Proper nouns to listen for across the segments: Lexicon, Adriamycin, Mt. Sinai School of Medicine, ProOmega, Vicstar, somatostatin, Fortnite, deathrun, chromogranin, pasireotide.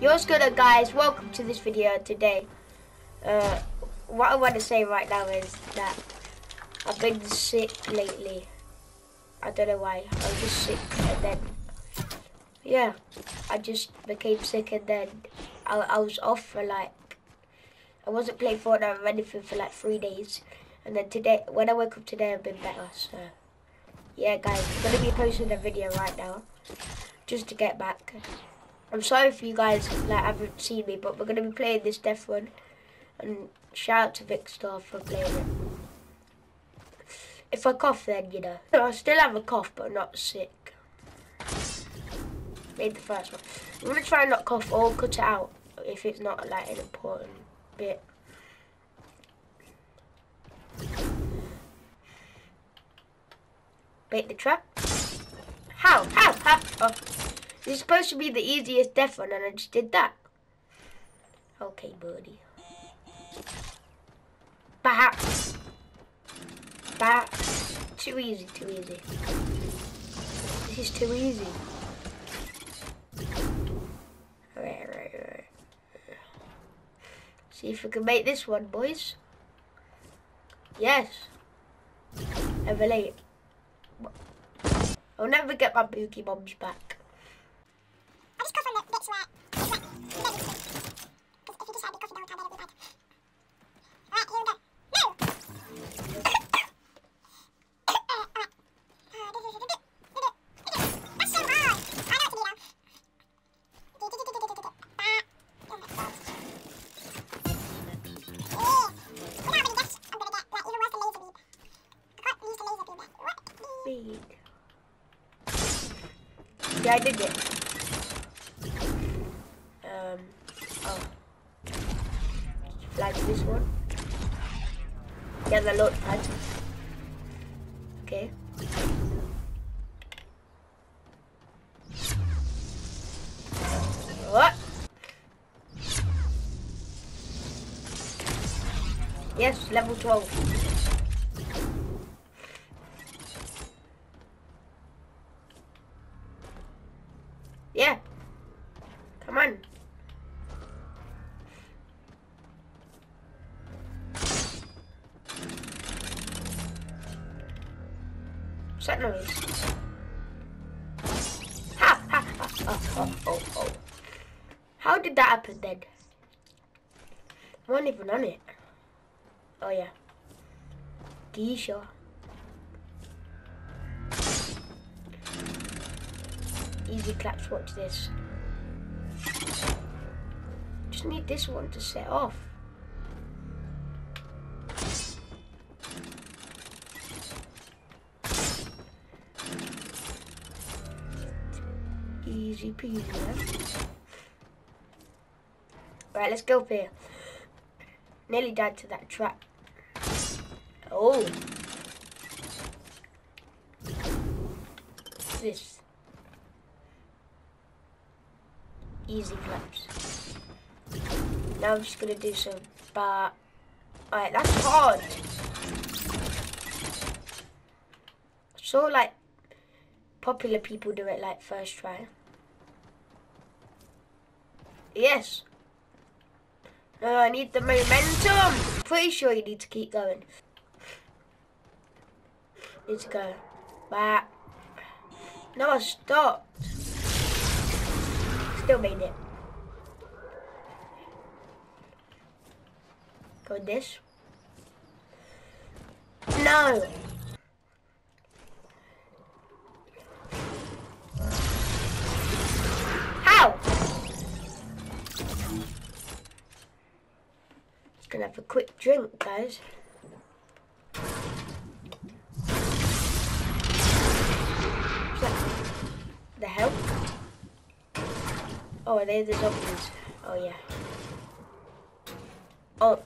What's good, guys? Welcome to this video today. What I want to say right now is that I've been sick lately. I don't know why. I was just sick, and then yeah, I just became sick, and then I was off for like, I wasn't playing Fortnite or anything for like 3 days, and then today, when I woke up today, I've been better. So yeah, guys, I'm gonna be posting a video right now just to get back. I'm sorry if you guys like haven't seen me, but we're gonna be playing this death run, and shout out to Vicstar for playing it. If I cough, then you know. I still have a cough, but not sick. Made the first one. I'm gonna try and not cough or cut it out if it's not like an important bit. Bait the trap. How? How? How? Oh. This is supposed to be the easiest death run, and I just did that. Okay, buddy. Perhaps. That's too easy, too easy. This is too easy. Alright, alright, alright. See if we can make this one, boys. Yes. Never late. I'll never get my boogie bombs back. Yeah, I did it. Oh. Flag this one. Yeah, the load pad. Okay. What? Yes, level 12. Yeah, come on. What's that noise? Ha, ha, ha, oh, oh, oh, oh. How did that happen then? I wasn't even on it. Oh yeah. Geisha. Easy claps, watch this. Just need this one to set off. Easy peasy, huh? Right, let's go up here. Nearly died to that trap. Oh. This. Easy claps. Now I'm just gonna do some bar. Alright, that's hard. So like popular people do it like first try. Yes. No, I need the momentum. Pretty sure you need to keep going. Need to go back. No, I stopped. Still made it. Go with this. No. How? Just gonna have a quick drink, guys. The hell? Oh, are they the zombies? Oh yeah. Oh,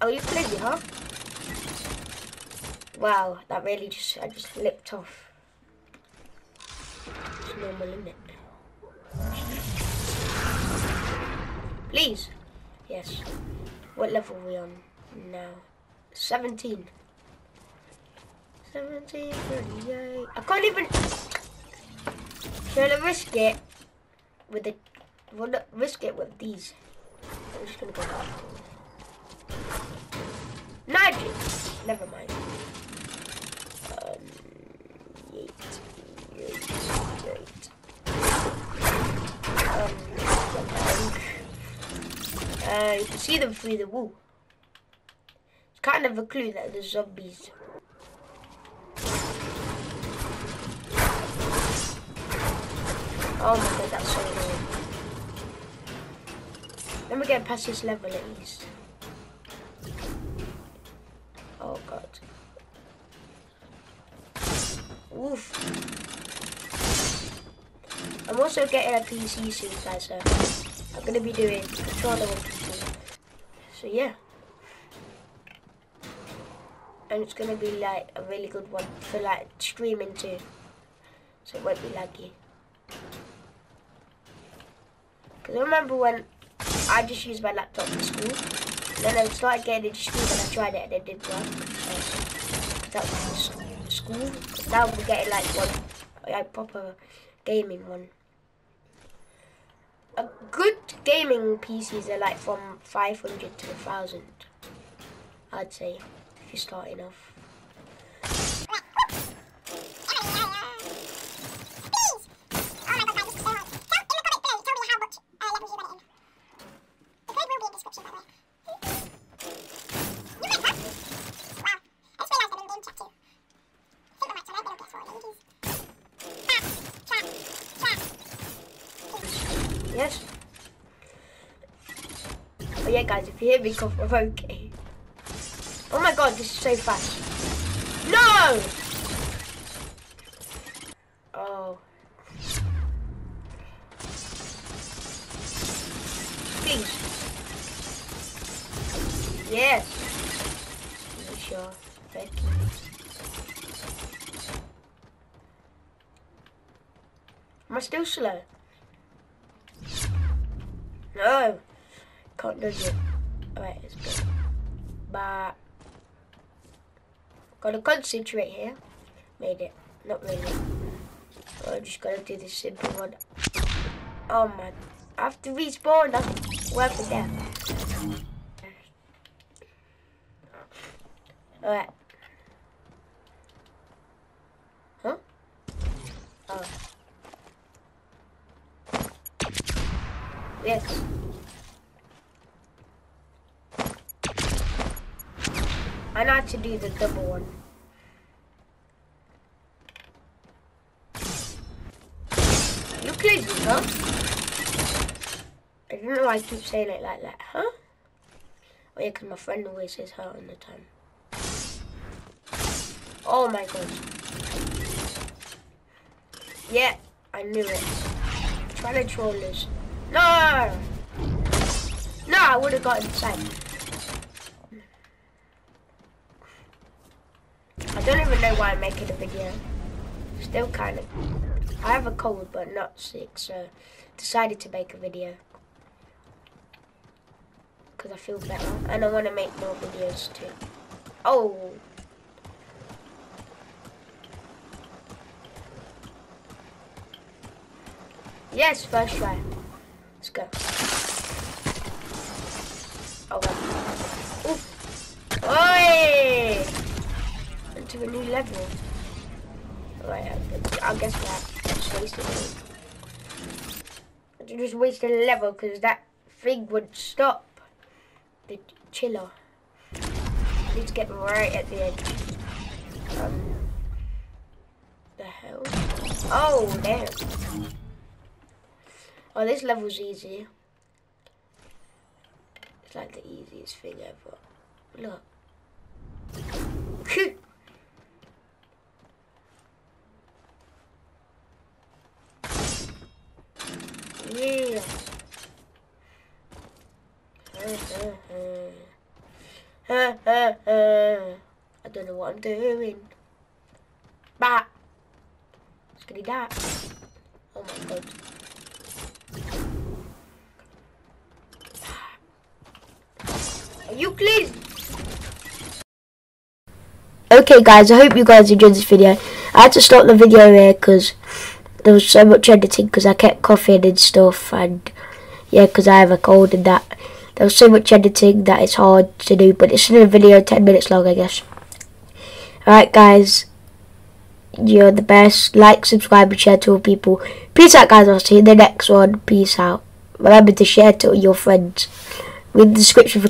are you crazy, huh? Wow, that really I just lipped off. It's normal, isn't it? Please. Yes. What level are we on now? 17. 17, 38. I can't even. Should I risk it? With the We'll risk it with these. I'm just gonna go back. Magic! Never mind. You can see them through the wall. It's kind of a clue that there's zombies. Oh my god, that's so annoying. Let me get past this level at least. Oh god. Oof. I'm also getting a PC soon, guys, so I'm gonna be doing controller 1, 2, 3. So yeah. And it's gonna be like a really good one for like streaming too. So it won't be laggy. Cause I remember when I just used my laptop for school, and then I started getting into school and I tried it and it didn't work. Cause that was for school. Cause now we're getting like one, like proper gaming one. A good gaming PCs are like from 500 to 1,000, I'd say, if you're starting off. Yes. But yeah, guys, if you hear me cough, I'm okay. Oh my god, this is so fast. No! Oh. Please. Yes. Make sure. Thank you. Am I still slow? No, can't do it. Alright, let's go. But gotta concentrate here. Made it. Not really. Oh, I just gotta do this simple one. Oh my! I have to respawn. That's worth it there. Alright. Huh? Oh. Yes. I know how to do the double one. You crazy, huh? I don't know why I keep saying it like that, huh? Oh yeah, because my friend always says her all the time. Oh my god. Yeah, I knew it. Try to troll this. No! No, I would have got inside. I don't even know why I'm making a video. Still kind of. I have a cold, but not sick, so decided to make a video. Because I feel better. And I want to make more videos too. Oh! Yes, first try. Let's go. Oh wow. Oof. Oi! Into a new level. Alright, I guess that just wasted it. I just wasted a level because that thing would stop. The chiller. I need to get right at the edge. The hell? Oh damn. Oh, this level's easy. It's like the easiest thing ever. Look. Yeah. I don't know what I'm doing. Bah. It's gonna die. Oh my god. You please. Okay guys, I hope you guys enjoyed this video. I had to stop the video here because there was so much editing because I kept coughing and stuff, and Yeah, because I have a cold and that. There was so much editing that it's hard to do, but it's another video 10 minutes long, I guess. Alright guys, you're the best. Like, subscribe and share to all people. Peace out guys, I'll see you in the next one. Peace out. Remember to share to all your friends. Read the description for